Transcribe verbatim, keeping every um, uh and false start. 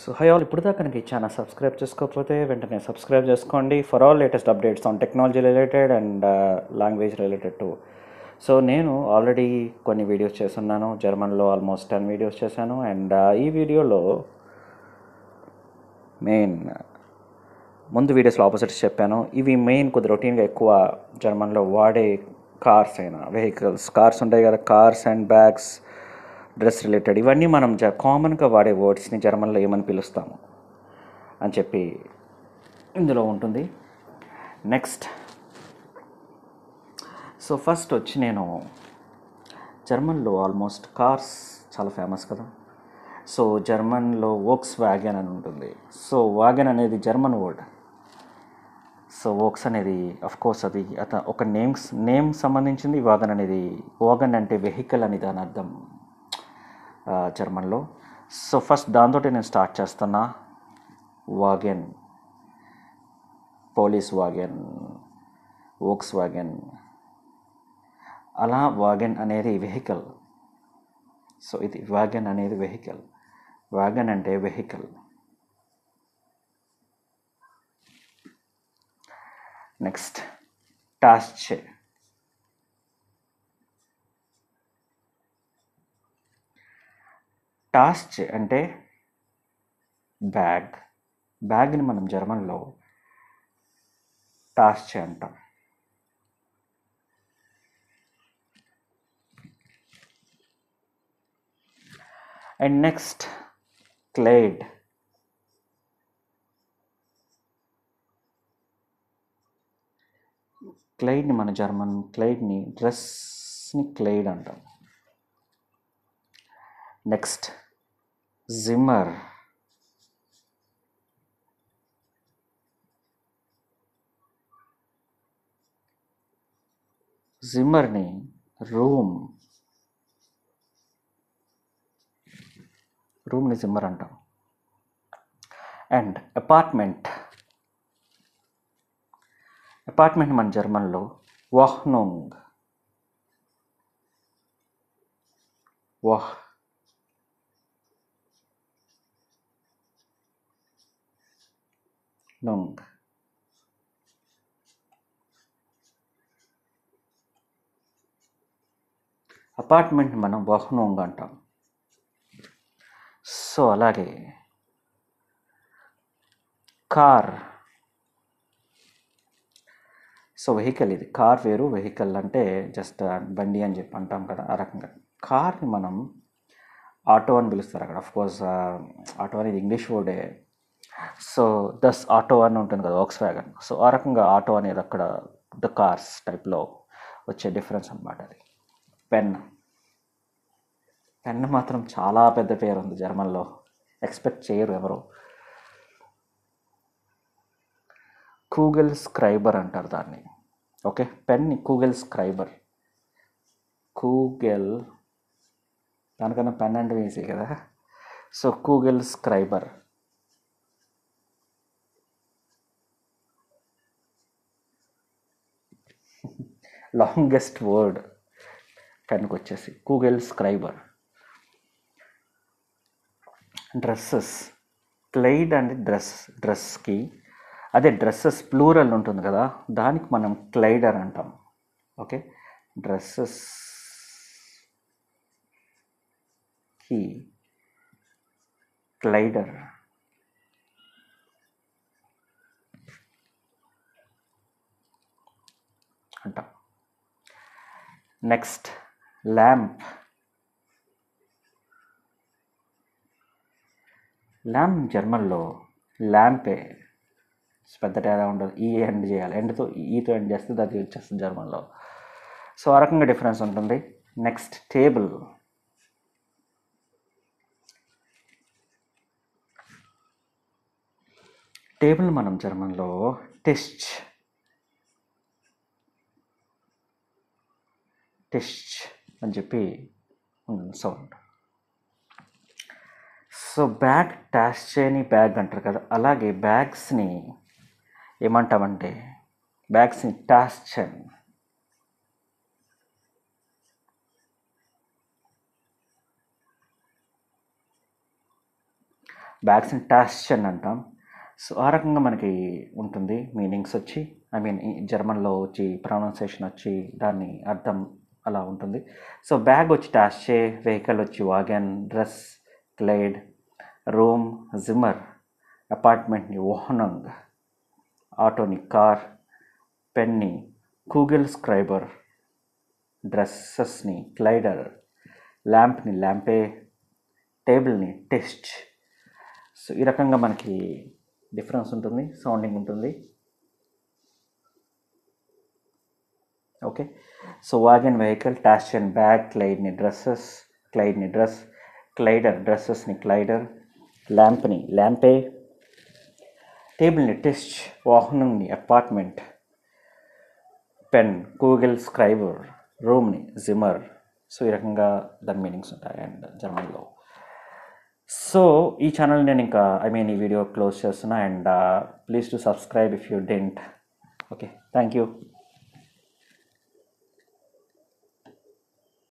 So hi all, ippudu daaka nanaki channel subscribe chesukopote ventane subscribe chesukondi for all latest updates on technology related and uh, language related too. So nenu already konni videos chestunnanu, German lo almost ten videos chesanu, and ee uh, video lo main mundu videos lo opposites cheppanu. Ivi main kod routine ga ekkuva German lo vaade cars aina vehicles, cars undayi kada, cars and bags, dress related ఇవన్నీ మనం జ కామన్గా వాడే వర్డ్స్ని జర్మన్లో ఏమని పిలుస్తాము అని చెప్పి ఇందులో ఉంటుంది. నెక్స్ట్, సో ఫస్ట్ వచ్చి నేను జర్మన్లో ఆల్మోస్ట్ కార్స్ చాలా ఫేమస్ కదా, సో జర్మన్లో వోక్స్ వ్యాగన్ అని ఉంటుంది. సో వ్యాగన్ అనేది జర్మన్ వర్డ్. సో వోక్స్ అనేది అఫ్కోర్స్ అది అత ఒక నేమ్స్ నేమ్ సంబంధించింది. వ్యాగన్ అనేది వ్యాగన్ అంటే వెహికల్ అని దాని అర్థం జర్మన్లో. సో ఫస్ట్ దాంతో నేను స్టార్ట్ చేస్తున్నా. వాగన్, పోలీస్ వాగన్, వోక్స్ వాగన్, అలా వాగన్ అనేది వెహికల్. సో ఇది వాగన్ అనేది వెహికల్. వాగన్ అంటే వెహికల్. నెక్స్ట్ టాస్చ్. టాస్చ్ అంటే బ్యాగ్. బ్యాగ్ని మనం జర్మన్లో టాస్చ్ అంటాం. అండ్ నెక్స్ట్ క్లేడ్. క్లేడ్ని మన జర్మన్ క్లేడ్ని డ్రెస్ని క్లేడ్ అంటాం. నెక్స్ట్ జిమ్మర్. జిమ్మర్ని రూమ్ రూమ్ని జిమ్మర్ అంటాం. And apartment. అపార్ట్మెంట్ మన జర్మన్లో వాహ్నుంగ్. వాహ్ Nung. అపార్ట్మెంట్ మనం వాహ్నుంగ్ అంటాం. సో అలాగే కార్, సో వెహికల్. ఇది కార్ వేరు, వెహికల్ అంటే జస్ట్ బండి అని చెప్పి అంటాం కదా, ఆ రకంగా కార్ని మనం ఆటో అని పిలుస్తారు అక్కడ. అఫ్కోర్స్ ఆటో అనేది ఇంగ్లీష్ వర్డే. సో దస్ ఆటో అని ఉంటుంది కదా వాక్స్ వ్యాగన్. సో ఆ రకంగా ఆటో అనేది అక్కడ ద కార్స్ టైప్లో వచ్చే డిఫరెన్స్ అనమాట. అది పెన్. పెన్ మాత్రం చాలా పెద్ద పేరు ఉంది జర్మన్లో, ఎక్స్పెక్ట్ చేయరు ఎవరు. కూగల్ స్క్రైబర్ అంటారు దాన్ని. ఓకే, పెన్ కూగల్ స్క్రైబర్. కూగల్ దానికన్నా పెన్ అంటే ఈజీ కదా. సో కూగల్ స్క్రైబర్. లాంగెస్ట్ వర్డ్ పెన్కి వచ్చేసి గూగుల్ స్క్రైబర్. డ్రెస్సెస్. క్లైడ్ అంటే డ్రెస్, డ్రెస్కి. అదే డ్రెస్సెస్ ప్లూరల్ ఉంటుంది కదా, దానికి మనం క్లైడర్ అంటాం. ఓకే, డ్రెస్సెస్కి క్లైడర్. Next lamp. ల్యాంప్ జర్మన్లో ల్యాంపే, పెద్ద తేడా ఉండదు. ఈ ఎండ్ చేయాలి, ఎండ్తో ఈతో ఎండ్ చేస్తే అది వచ్చేస్తుంది జర్మన్లో. సో ఆ రకంగా డిఫరెన్స్ ఉంటుంది. Next table. టేబుల్ మనం జర్మన్లో టెస్ట్ టెస్ట్ అని చెప్పి సౌండ్. సో బ్యాగ్ టాస్ట్ చేయని బ్యాగ్ అంటారు కదా, అలాగే బ్యాగ్స్ని ఏమంటామంటే బ్యాగ్స్ని టాస్ట్ చేయని. బ్యాక్స్ని టాస్చన్ అంటాం. సో ఆ రకంగా మనకి ఉంటుంది మీనింగ్స్ వచ్చి, ఐ మీన్ జర్మన్లో వచ్చి ప్రొనౌన్సియేషన్ వచ్చి దాన్ని అర్థం అలా ఉంటుంది. సో బ్యాగ్ వచ్చి టాస్చే, వెహికల్ వచ్చి వాగన్, డ్రెస్ క్లేడ్, రూమ్ జిమ్మర్, అపార్ట్మెంట్ని ఓహనంగ్, ఆటోని కార్, పెన్ని కూగిల్ స్క్రైబర్, డ్రెస్సెస్ని క్లైడర్, ల్యాంప్ని ల్యాంపే, టేబుల్ని టెస్ట్. సో ఈ రకంగా మనకి డిఫరెన్స్ ఉంటుంది, సౌండింగ్ ఉంటుంది. ఓకే, సో వాగన్ వెహికల్, టాష్ అండ్ బ్యాగ్, క్లైడ్ని డ్రెస్సెస్, క్లైడ్ని డ్రెస్, క్లైడర్ డ్రెస్సెస్ని క్లైడర్, ల్యాంప్ని ల్యాంపే, టేబుల్ని టెస్ట్, వాహనంని అపార్ట్మెంట్, పెన్ గూగుల్ స్క్రైబర్, రూమ్ని జిమ్మర్. సో ఈ రకంగా దాని మీనింగ్స్ ఉంటాయి అండ్ జర్మన్లో. సో ఈ ఛానల్ నేను ఇంకా ఐ మీన్ ఈ వీడియో క్లోజ్ చేస్తున్నా. And please to subscribe if you didn't. Okay, thank you.